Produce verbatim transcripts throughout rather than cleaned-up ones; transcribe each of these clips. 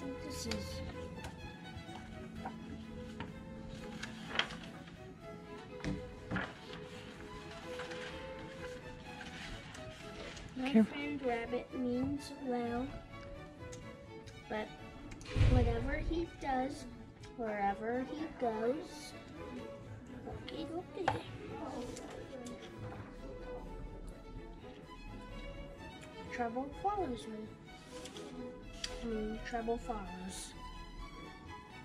think this is... My Careful. friend Rabbit means well, but whatever he does, wherever he goes, okay, okay. Trouble follows me. I mean, trouble follows.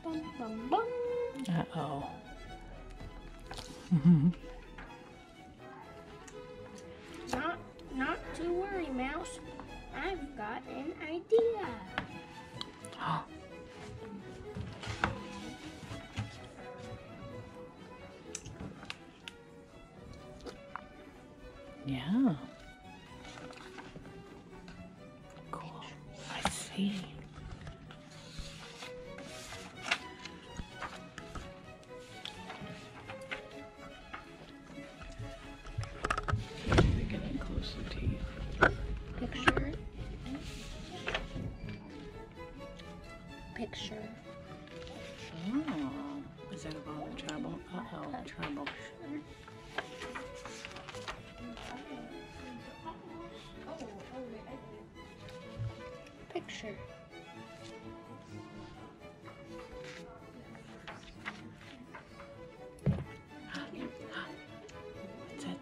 Bum, bum, bum. Uh-oh. Mm-hmm. Not, not to worry, Mouse. I've got an idea. Oh. Yeah. Picture. What's that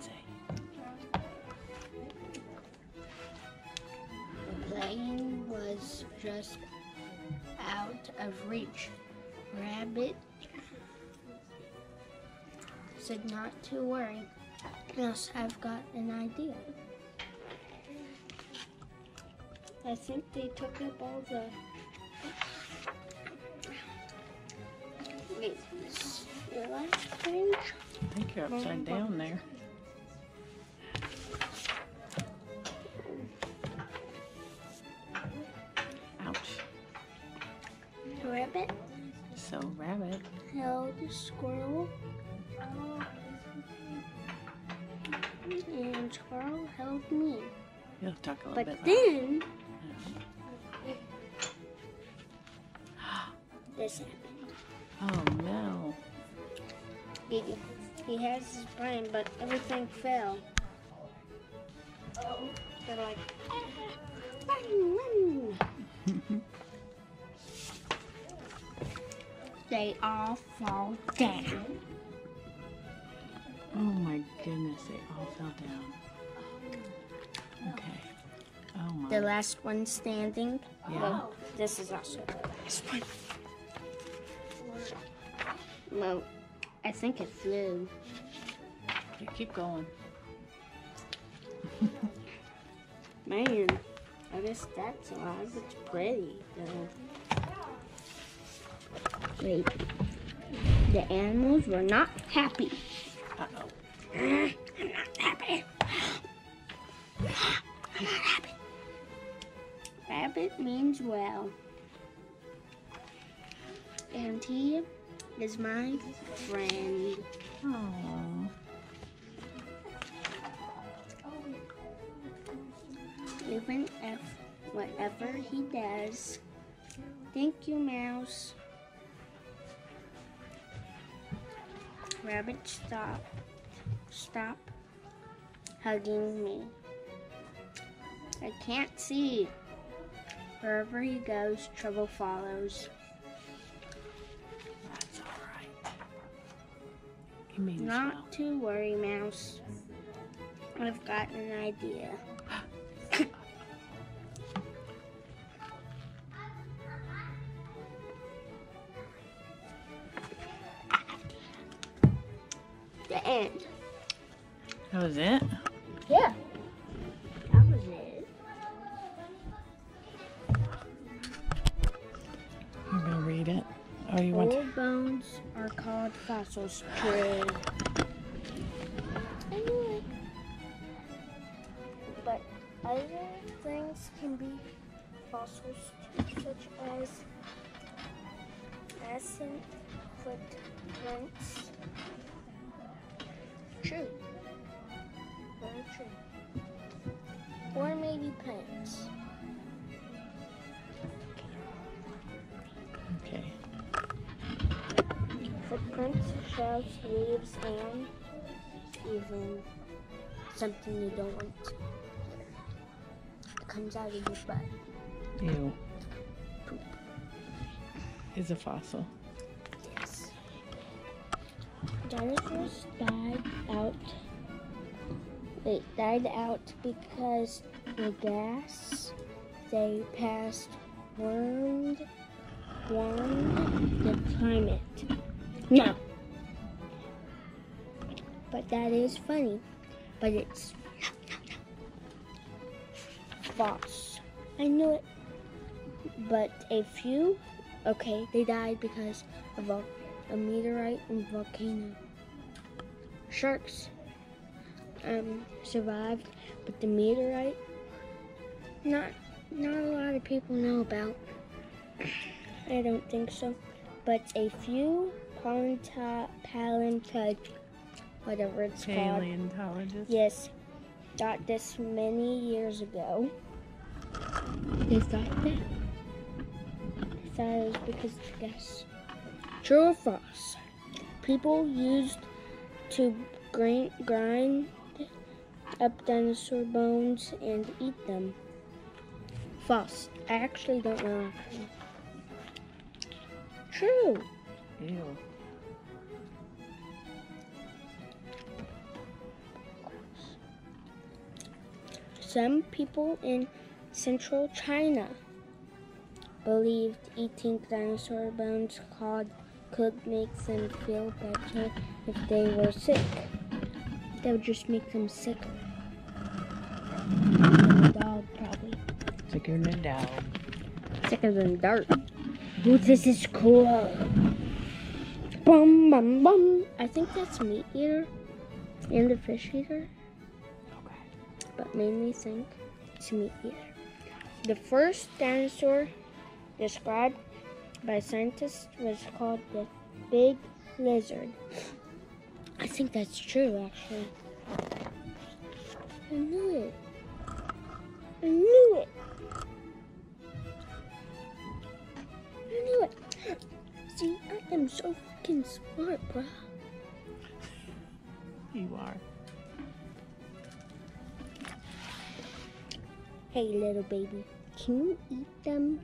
say? The plane was just out of reach. Rabbit said not to worry. Yes, I've got an idea. I think they took up all the... Wait, is your last page? I think you're upside down there. Ouch. Rabbit? So, Rabbit held the squirrel. And squirrel held me. You'll talk a little but bit But then... This happened. Oh no. He, he has his brain, but everything fell. They're like, run, run. They all fall down. Oh my goodness, they all fell down. Okay. Oh my. The last one standing. Yeah. Well, this is also the last one. Well, I think it flew. You keep going. Man, I guess that's alive. It's pretty, though. Wait. The animals were not happy. Uh-oh. I'm not happy. I'm not happy. Rabbit means well. And he... is my friend. Aww. Even if whatever he does. Thank you, Mouse. Rabbit, stop. Stop hugging me. I can't see. Wherever he goes, trouble follows. Not well. to worry, Mouse. I've got an idea. The end. That was it? Yeah. That was it. You're going to read it? Oh, you want to? Old bones are called fossils. True. I knew it. But other things can be fossils too, such as nascent footprints. True. Very true. Or maybe plants. prints, shells, leaves, and even something you don't want to. It comes out of your butt. Ew. Poop. It's a fossil. Yes. Dinosaurs died out. They died out because the gas they passed warmed, warmed the climate. No. But that is funny. But it's false. I knew it. But a few, okay, they died because of a, a meteorite and volcano. Sharks um, survived, but the meteorite, not not a lot of people know about. I don't think so. But a few paleontologists, whatever it's called, yes, got this many years ago. They thought that. That is because of the gas. True or false? People used to grind, grind up dinosaur bones and eat them. False. I actually don't know. True. Ew. Some people in Central China believed eating dinosaur bones cod could make them feel better if they were sick. That would just make them sicker. Sicker than a dog, probably. Sicker than a dog. Sicker than dirt. Ooh, this is cool. Bum, bum, bum. I think that's meat eater and a fish eater. Okay. But mainly think it's meat eater. The first dinosaur described by scientists was called the big lizard. I think that's true, actually. I knew it. I knew it. I knew it. See, I am so fucking smart, bruh. You are. Hey, little baby, can you eat them?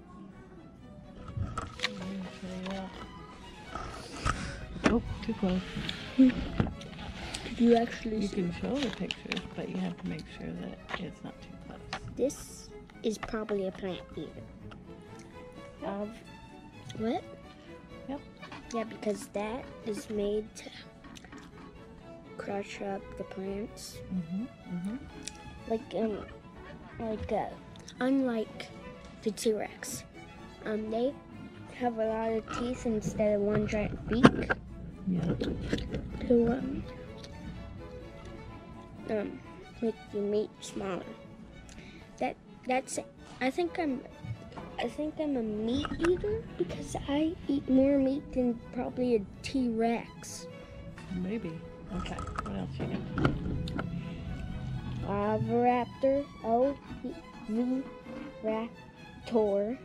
Oh, too close. Could you actually You see? Can show the pictures, but you have to make sure that it's not too close. This is probably a plant eater. Yep. Of what? Yep. Yeah, because that is made to crush up the plants. Mm-hmm, mm-hmm. Like, um... Like, uh, unlike the T-Rex, um, they have a lot of teeth instead of one giant beak. Yeah. To um, um, make the meat smaller. That that's. I think I'm. I think I'm a meat eater because I eat more meat than probably a T-Rex. Maybe. Okay. What else you know? Oviraptor, O V Raptor,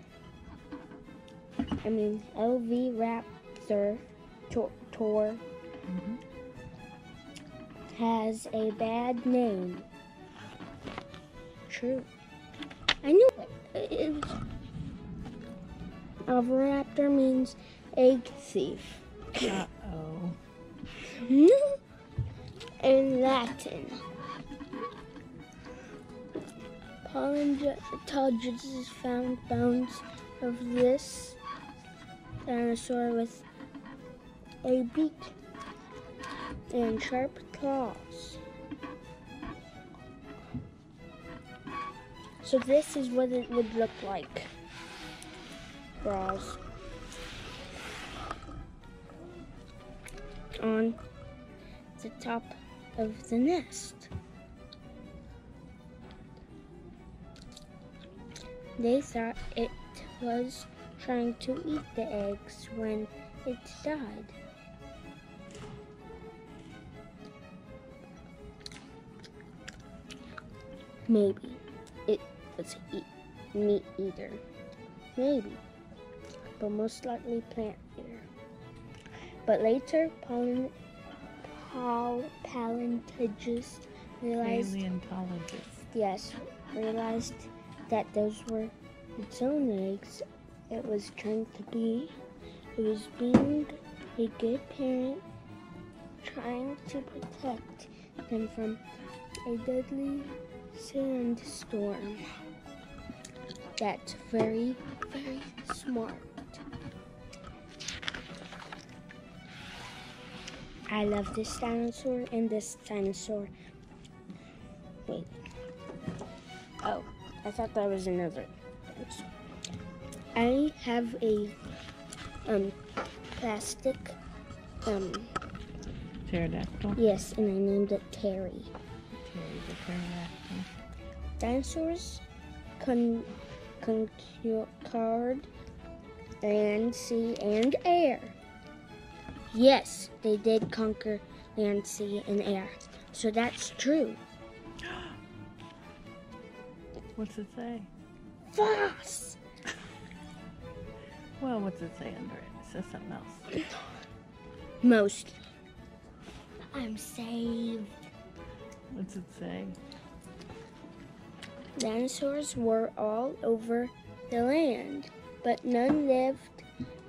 I mean, Oviraptor tor, tor mm-hmm. has a bad name. True. I knew it. It was... Oviraptor means egg thief. Uh-oh. In Latin. Paleontologists found bones of this dinosaur with a beak and sharp claws. So this is what it would look like. Bras on the top of the nest. They thought it was trying to eat the eggs when it died. Maybe it was eat meat eater. Maybe, but most likely plant eater. But later, pal pal paleontologists realized paleontologists. Yes, realized that those were its own eggs. It was trying to be. It was being a good parent, trying to protect them from a deadly sandstorm. That's very, very smart. I love this dinosaur and this dinosaur. Wait. Oh, I thought that was another dinosaur. I have a um plastic um pterodactyl. Yes, and I named it Terry. Terry the pterodactyl. Dinosaurs con concord land, sea, and air. Yes, they did conquer land, sea, and air. So that's true. What's it say? Foss! Well, what's it say under it? It says something else. Most. I'm saved. What's it say? Dinosaurs were all over the land, but none lived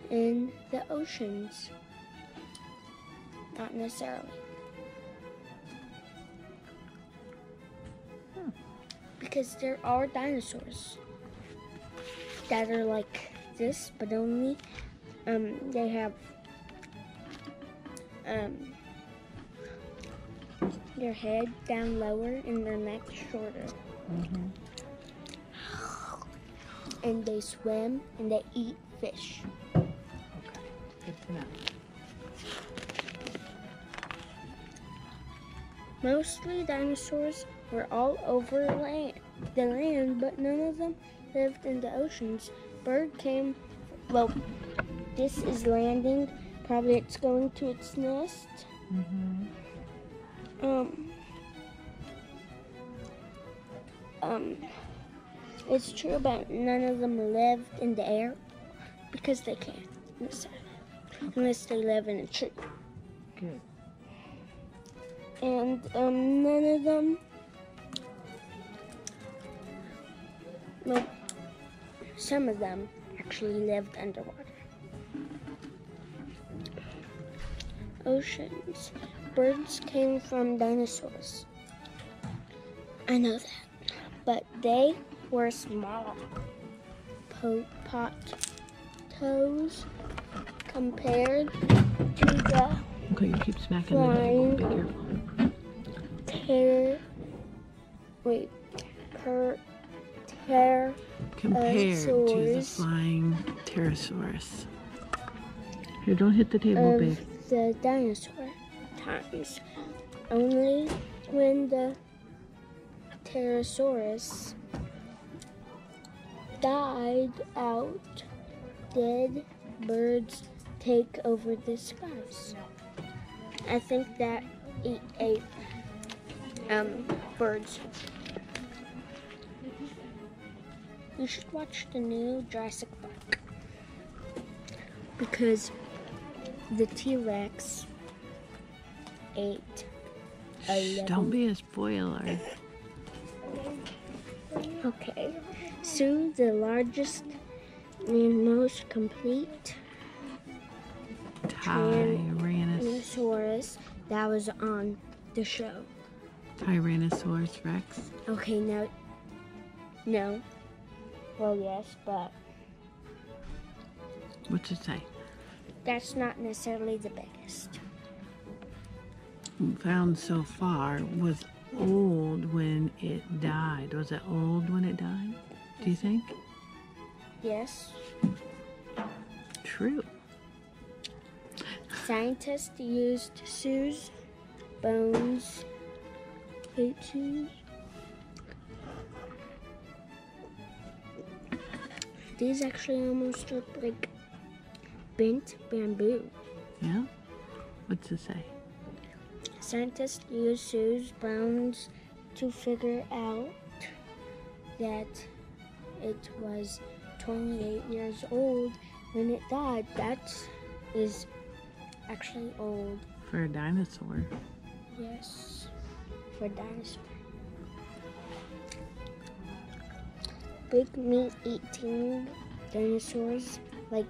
in the oceans. Not necessarily. Hmm. Because there are dinosaurs that are like this, but only um, they have um, their head down lower and their neck shorter. Mm-hmm. And they swim and they eat fish. Okay, good to know. Mostly dinosaurs were all over land, the land, but none of them lived in the oceans. Bird came, well, this is landing. Probably it's going to its nest. Mm-hmm. Um, um, it's true about none of them lived in the air because they can't, unless they live in a tree. Good. And um, none of them, well, some of them actually lived underwater. Oceans. Birds came from dinosaurs. I know that. But they were small pot toes compared to the okay, you keep smacking the name. Be careful. Ter, wait, per, ter, compared to the flying pterosaurus. Here, don't hit the table, babe. The dinosaur times. Only when the pterosaurus died out did birds take over the skies. I think that it ate Um, birds. You should watch the new Jurassic Park because the T-Rex ate a little. Don't be a spoiler. Okay. Soon the largest and most complete Tyrannosaurus that was on the show. Tyrannosaurus Rex. Okay, now, no. Well, yes, but. What's it say? That's not necessarily the biggest. Found so far was old when it died. Was it old when it died? Do you think? Yes. True. Scientists used Sue's bones. These actually almost look like bent bamboo. Yeah? What's it say? Scientists use Sue's bones to figure out that it was twenty-eight years old when it died. That is actually old. For a dinosaur. Yes, for a dinosaur. Big meat eating dinosaurs like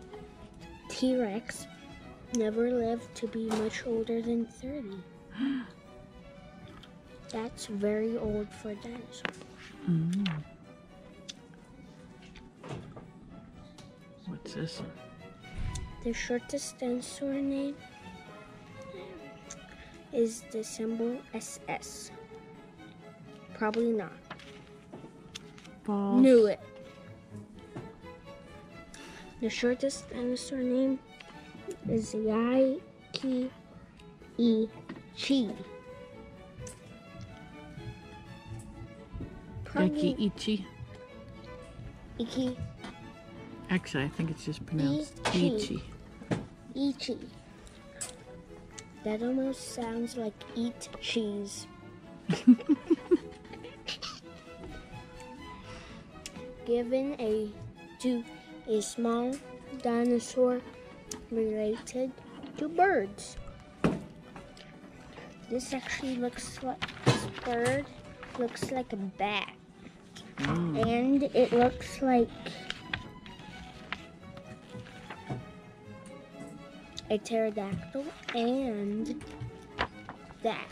T-Rex never lived to be much older than thirty. That's very old for a dinosaur. Mm. What's this one? The shortest dinosaur name is the symbol S S. Probably not. False. Knew it. The shortest dinosaur name is Yi qi, Yi qi. Probably Yi qi. Yi qi. Actually, I think it's just pronounced Yi qi. Yi qi. That almost sounds like eat cheese. Given a to a small dinosaur related to birds. This actually looks like this bird looks like a bat. Mm. And it looks like a pterodactyl and that.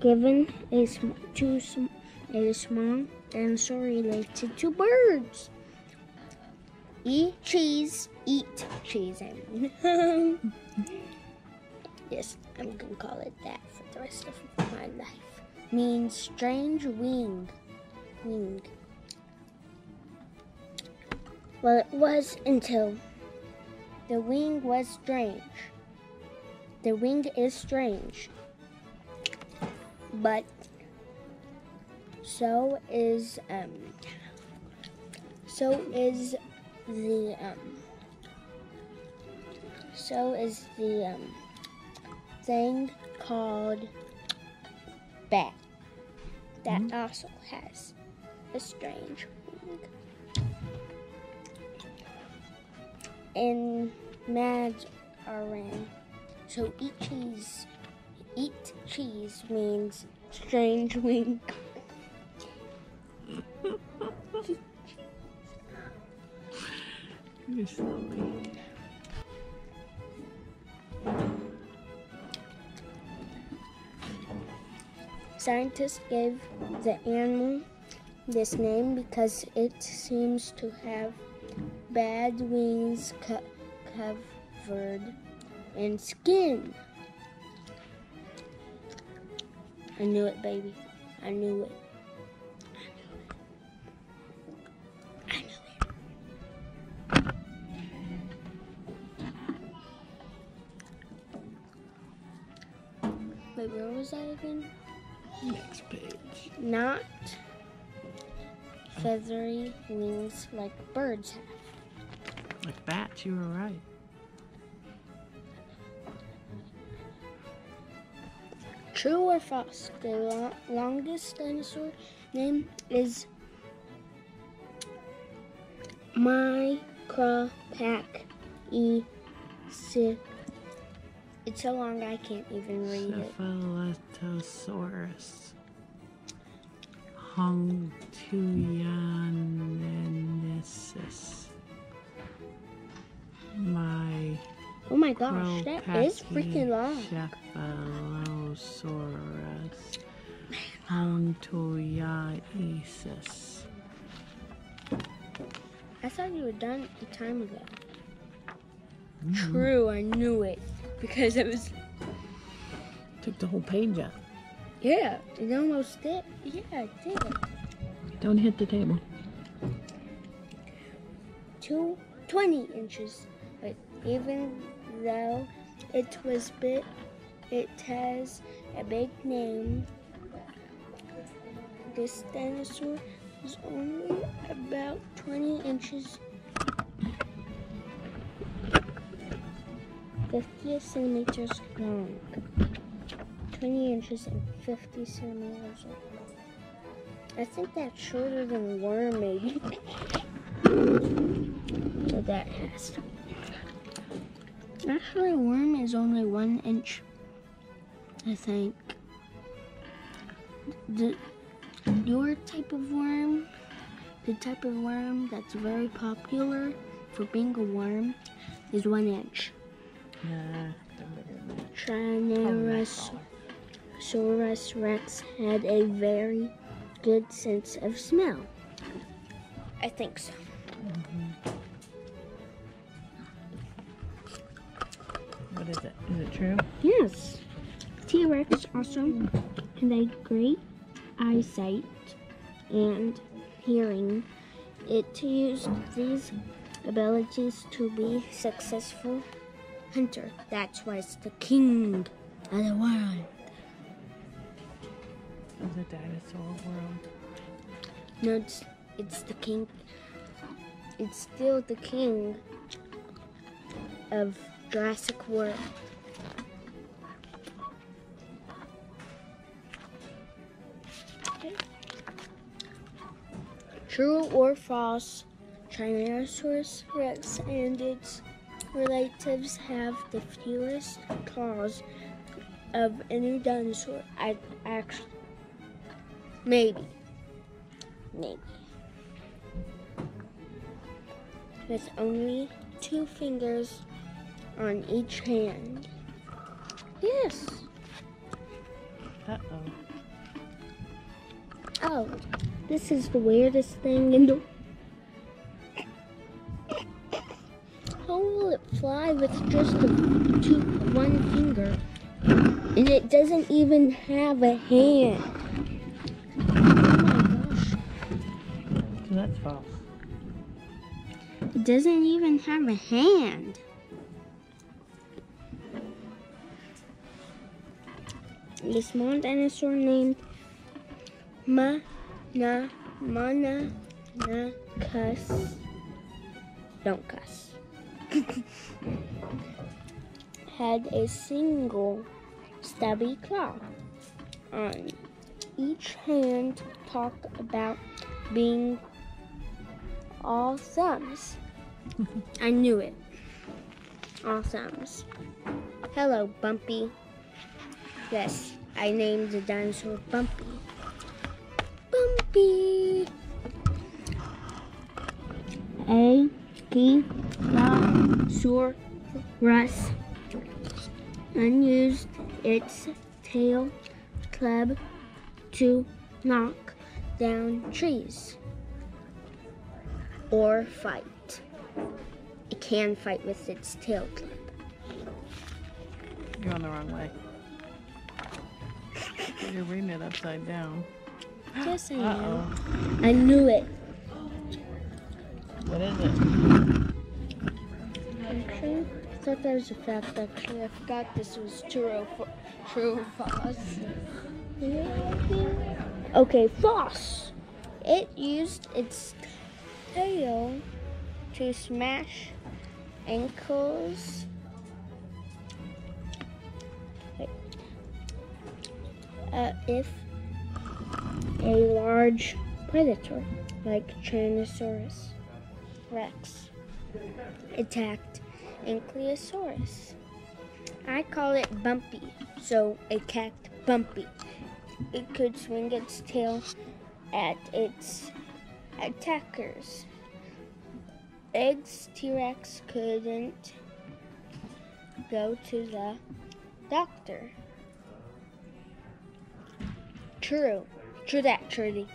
Given a sm two sm a small dinosaur related to birds. Eat cheese, eat cheese, I mean. Yes, I'm gonna call it that for the rest of my life. Means strange wing. Wing. Well, it was until the wing was strange. The wing is strange. But so is um so is the um so is the um thing called bat that mm-hmm. also has a strange wing. And mads are in. So eat cheese. Eat cheese means strange wing. You're silly. Scientists gave the animal this name because it seems to have bad wings co covered in skin. I knew it, baby. I knew it. I knew it. I knew it. Wait, where was I again? Next page. Not feathery wings like birds have. Like bats, you were right. True or false? The lo longest dinosaur name is Micropachycephalosaurus. It's so long I can't even read it. Cephalosaurus Hountoyanensis. My oh my gosh, that is freaking long. Cephalosaurus Hountoyanensis. I thought you were done a time ago. Mm. True, I knew it because it was took the whole page out. Yeah, it almost did. Yeah, it did. Don't hit the table. Two twenty inches, but even though it was big, it has a big name. This dinosaur is only about twenty inches, fifty centimeters long. twenty inches and fifty centimeters long. I think that's shorter than a worm, maybe. So that has to be. Actually, worm is only one inch, I think. The, your type of worm, the type of worm that's very popular for being a worm, is one inch. Nah, they're bigger than that. Tyrannosaurus Rex had a very good sense of smell. I think so. Mm-hmm. What is it? Is it true? Yes. T-Rex also had a great eyesight and hearing. It used these abilities to be a successful hunter. That's why it's the king of the world. Of the dinosaur world. No, it's, it's the king. It's still the king of Jurassic World. Okay. True or false, Tyrannosaurus Rex and its relatives have the fewest claws of any dinosaur. I actually, maybe, maybe. With only two fingers on each hand. Yes. Uh-oh. Oh, this is the weirdest thing in the... How will it fly with just a two, one finger? And it doesn't even have a hand. Oh my gosh. So that's false. It doesn't even have a hand. The small dinosaur named Ma Na Mana Na Cuss. Don't cuss. Had a single stubby claw on each hand. Talk about being all thumbs. I knew it. All thumbs. Hello, Bumpy. Yes, I named the dinosaur Bumpy. Bumpy! Ankylosaurus unused its tail club to knock down trees or fight. It can fight with its tail club. You're on the wrong way. You're reading it upside down. Yes, I am. Uh-oh. I knew it. What is it? Actually, I thought that was a fact. Actually, I forgot this was true or true or false. Okay, false. It used its tail to smash ankles. Uh, if a large predator like Tyrannosaurus Rex attacked Ankylosaurus. I call it Bumpy, so attacked Bumpy. It could swing its tail at its attackers. Eggs T-Rex couldn't go to the doctor. True. True that, Trudy.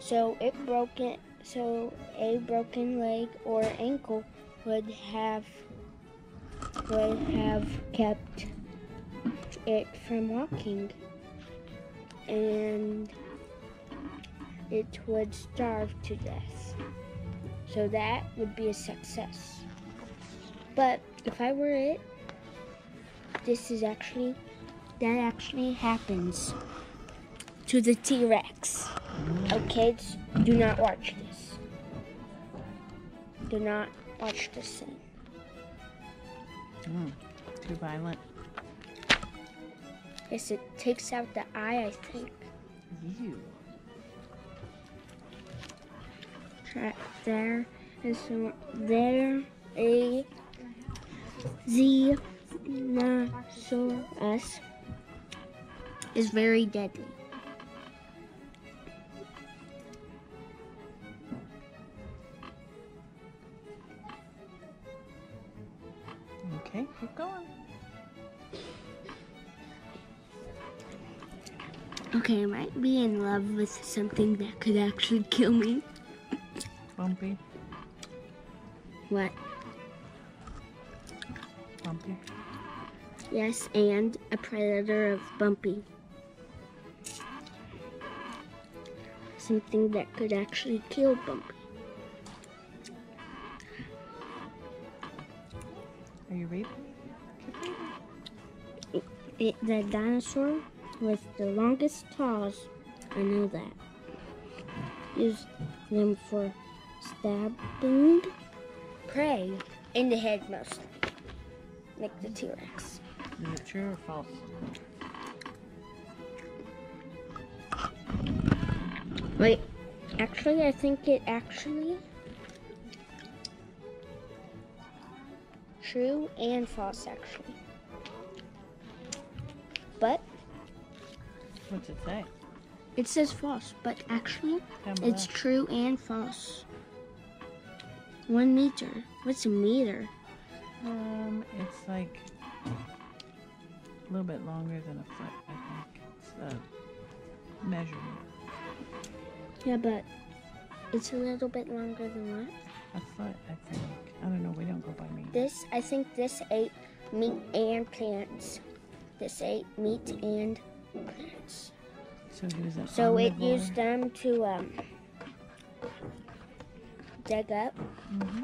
So it broke it, so a broken leg or ankle would have would have kept it from walking, and it would starve to death. So that would be a success. But if I were it, this is actually That actually happens to the T-Rex. Oh, kids, do not watch this. Do not watch this scene. Mm, too violent. Yes, it takes out the eye, I think. Ew. There So there a Xenosaurus is very deadly. Okay, keep going. Okay, I might be in love with something that could actually kill me. Bumpy. What? Bumpy. Yes, and a predator of Bumpy. Something that could actually kill Bumpy. Are you reading? It, it, the dinosaur with the longest claws, I know that. Used them for stabbing prey in the head mostly, like the T-Rex. Is it true or false? Wait, actually I think it actually true and false actually. But what's it say? It says false, but actually it's true and false. One meter. What's a meter? Um, it's like a little bit longer than a foot, I think. It's a measurement. Yeah, but it's a little bit longer than what? A foot, I think. I don't know. We don't go by meat. This, I think this ate meat and plants. This ate meat and plants. So, so it used them to um, dig up. Mm-hmm.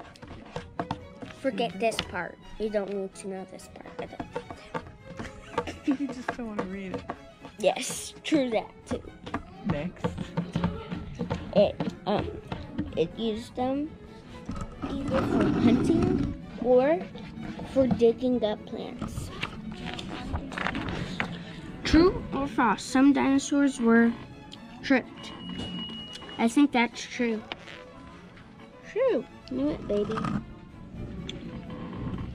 Forget mm-hmm. this part. You don't need to know this part. I don't think. You just don't want to read it. Yes, true that too. Next. It um, it used them either for hunting or for digging up plants. True or false? Some dinosaurs were tripped. I think that's true. True. Knew it, baby.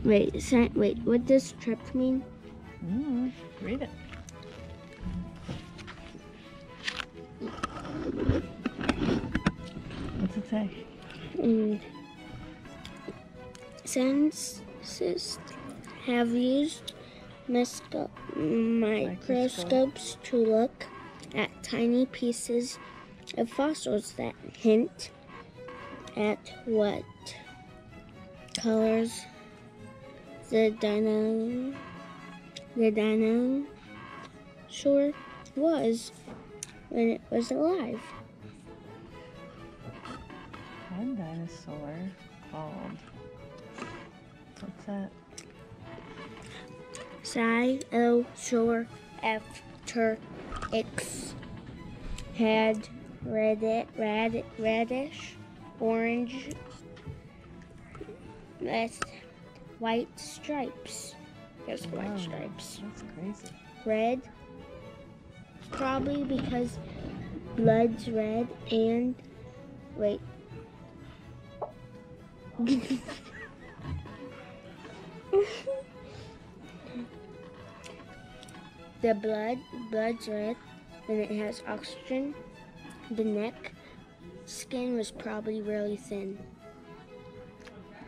Wait, so, wait. What does tripped mean? Mm, read it. What's it say? Mm. Scientists have used microscopes to look at tiny pieces of fossils that hint at what colors the dino the dinosaur was when it was alive. One dinosaur called. What's that? Cephalosaurus had red, red, reddish, orange, with white stripes. There's wow, white stripes. That's crazy. Red, probably because blood's red and wait. The blood, blood's red, and it has oxygen. The neck skin was probably really thin.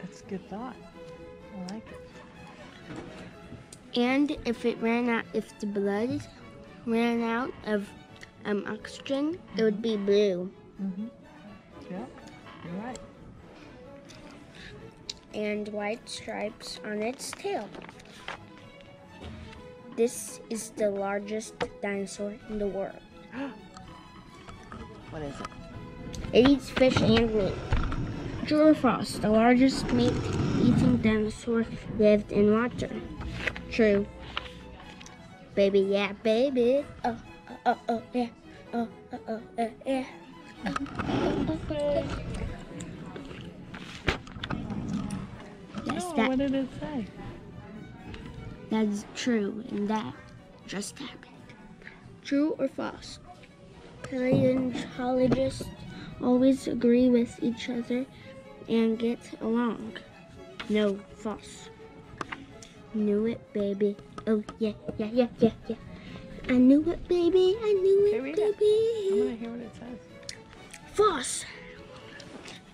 That's a good thought. I like it. And if it ran out, if the blood ran out of um, oxygen, mm-hmm. it would be blue. Mm-hmm. Yeah, you're right. And white stripes on its tail. This is the largest dinosaur in the world. What is it? It eats fish and meat. True or false? The largest meat-eating dinosaur lived in water. True. Baby, yeah, baby. Oh, oh, oh, yeah. Oh, oh, oh, oh, yeah. Oh, oh, oh, oh. Yes, no, that. What did it say? That is true, and that just happened. True or false? Paleontologists always agree with each other and get along. No fuss. Knew it, baby. Oh, yeah, yeah, yeah, yeah, yeah. I knew it, baby. I knew okay, it, baby. It. I want to hear what it says. Fuss.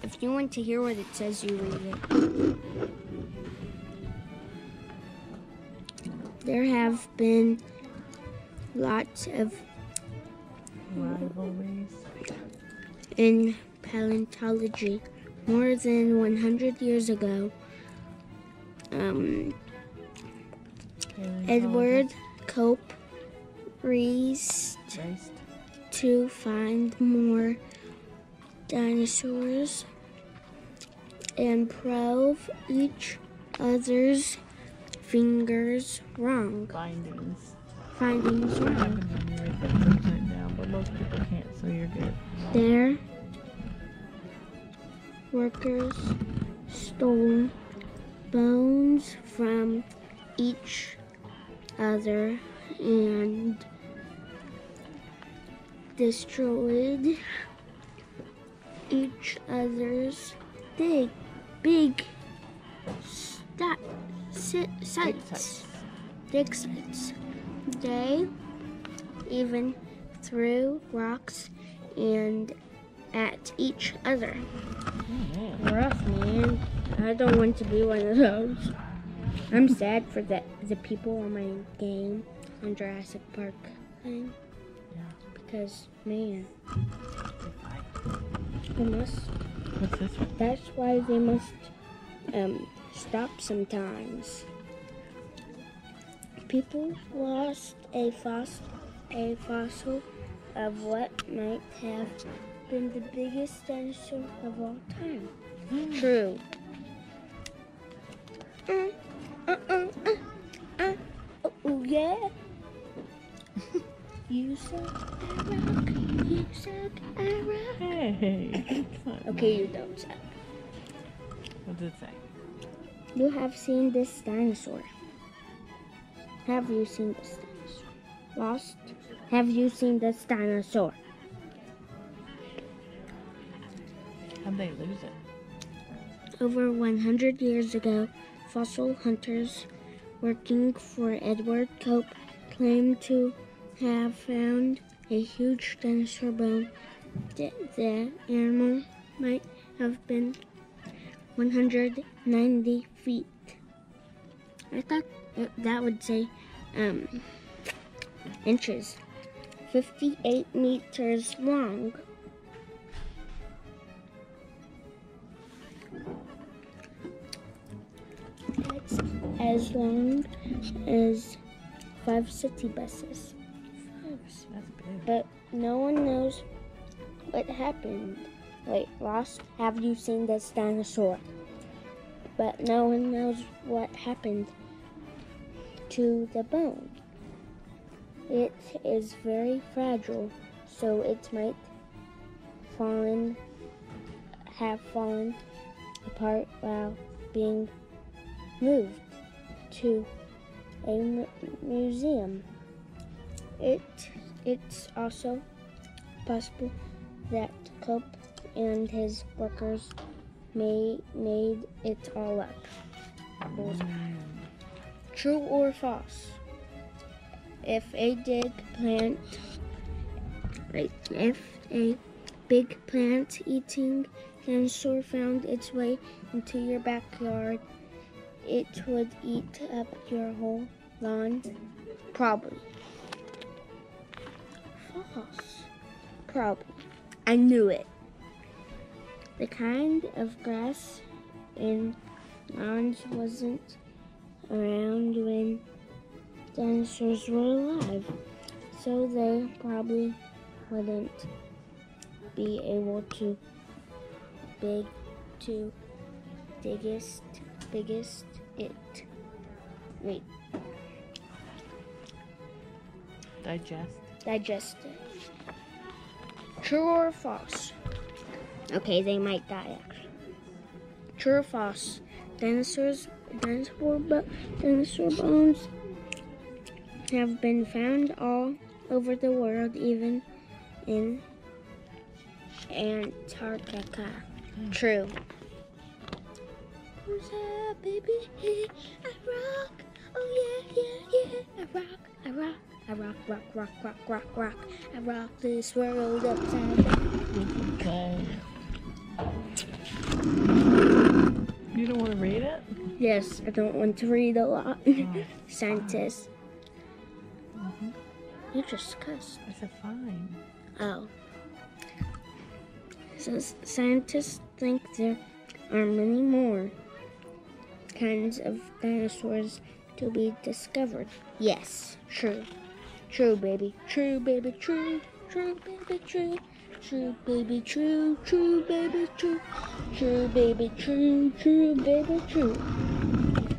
If you want to hear what it says, you read it. There have been lots of rivalries in paleontology. More than one hundred years ago, um, Edward Cope raced to find more dinosaurs and prove each other's fingers wrong. Findings. Findings wrong. Most people can't, so you're good. Their workers stole bones from each other and destroyed each other's big, big sta sit sites. Dig sites. They even threw rocks and at each other. Oh, man. Rough, man. I don't want to be one of those. I'm sad for the the people on my game on Jurassic Park thing. Yeah. Because man, they must. What's this one? That's why they must um, stop sometimes. People lost a fossil. A fossil of what might have been the biggest dinosaur of all time. Mm. True. Mm, uh, uh, uh, uh. Oh, oh yeah. You suck, I rock. You suck, I rock. Hey. Okay, you don't suck. What does it say? You have seen this dinosaur. Have you seen this dinosaur? Lost. Have you seen this dinosaur? How'd they lose it? Over one hundred years ago, fossil hunters working for Edward Cope claimed to have found a huge dinosaur bone. The animal might have been one hundred ninety feet. I thought that would say, um... inches, fifty-eight meters long. That's as long as five city buses. That's big. But no one knows what happened. Wait, lost? Have you seen this dinosaur? But no one knows what happened to the bone. It is very fragile, so it might fallen, have fallen apart while being moved to a mu museum. It, it's also possible that Cope and his workers may made it all up. True or false? If a big plant, right, if a big plant-eating dinosaur found its way into your backyard, it would eat up your whole lawn, probably. False, probably. I knew it. The kind of grass in lawns wasn't around when dinosaurs were alive, so they probably wouldn't be able to big to biggest biggest it wait digest digest it. True or false? Okay, they might die actually. True or false? Dinosaurs dinosaur bo dinosaur bones have been found all over the world, even in Antarctica. Mm. True. What's up, baby? I rock. Oh yeah, yeah, yeah. I rock. I rock. I rock, rock, rock, rock, rock, rock. I rock this world upside down. Okay. You don't want to read it? Yes, I don't want to read a lot. Oh. Scientists. Mm-hmm. You just cussed. I said fine. Oh. It says, scientists think there are many more kinds of dinosaurs to be discovered. Yes, true. True, baby. True, baby. True. True, baby. True. True, baby. True. True, baby. True. True, baby. True. True, baby. True.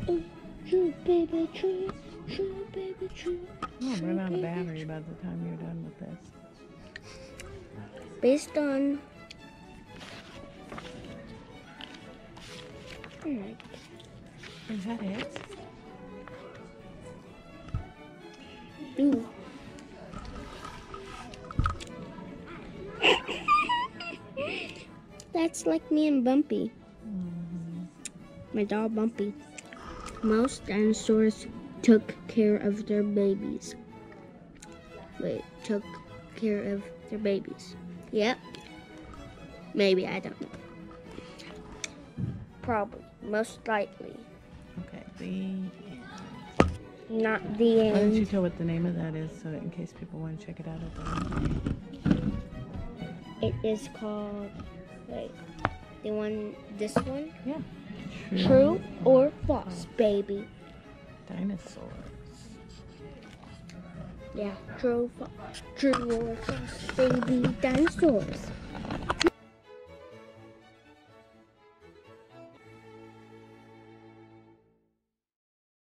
Oh, true, baby. True. True, baby. True. I'll run out of battery by the time you're done with this. Based on. All right. Is that it? Ooh. That's like me and Bumpy. Mm-hmm. My doll Bumpy. Most dinosaurs took care of their babies. Wait, took care of their babies. Yep. Maybe, I don't know. Probably. Most likely. Okay, the... Not the end. Why don't you tell what the name of that is, so in case people want to check it out at the end. It is called, wait, the one, this one? Yeah. True, True or false, false, baby? Dinosaurs. Yeah. True, false. True or false, baby? Dinosaurs.